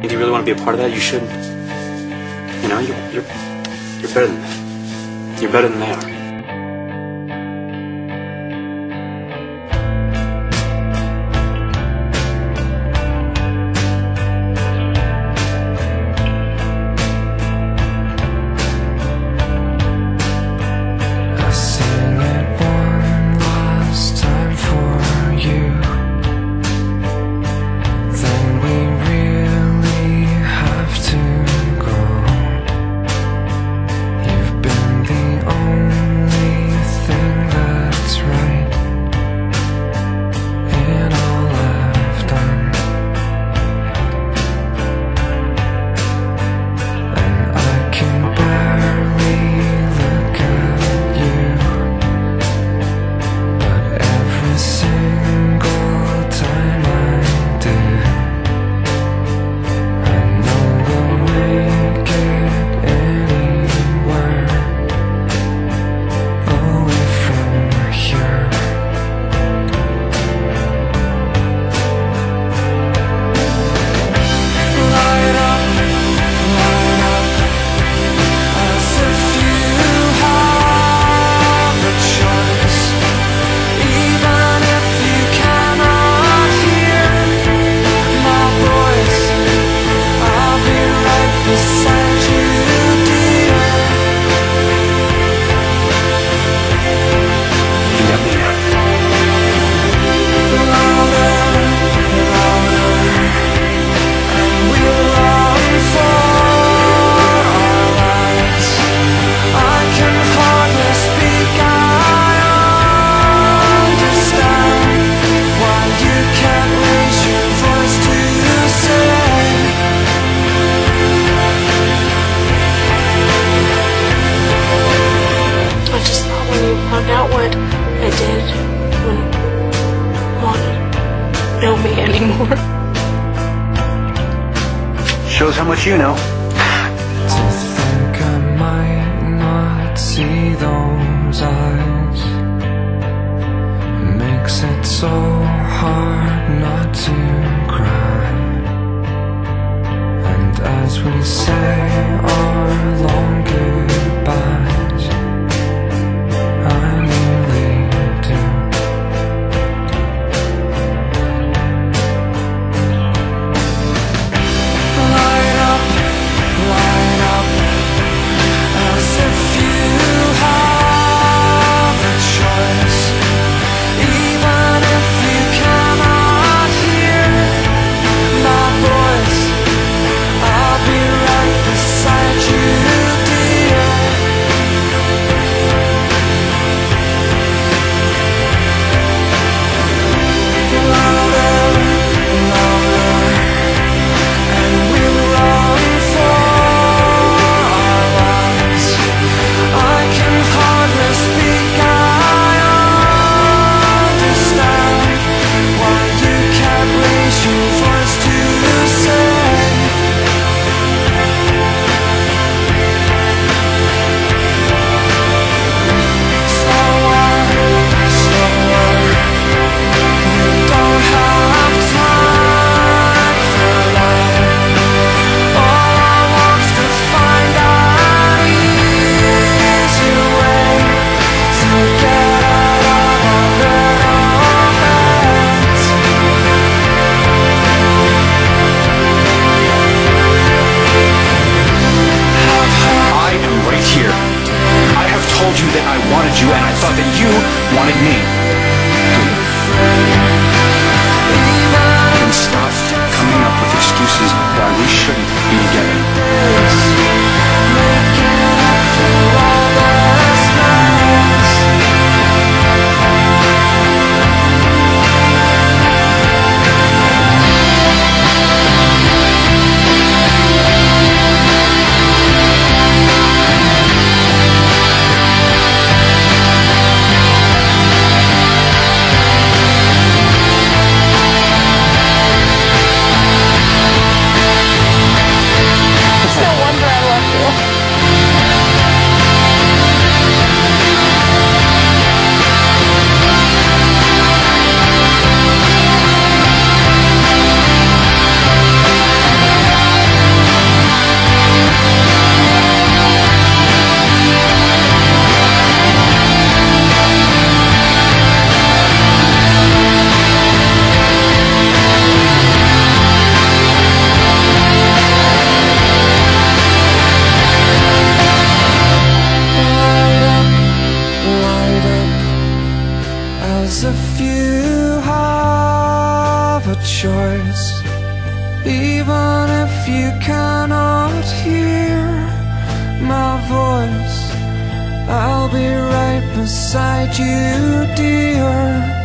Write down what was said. If you really want to be a part of that, you should. You know, you're better than that. You're better than they are. Out what I did when Mom didn't know me anymore. Shows how much you know. To think I might not see those eyes makes it so hard not to cry. And as we say our long goodbyes, beside you, dear. choice, even if you cannot hear my voice. I'll be right beside you, dear.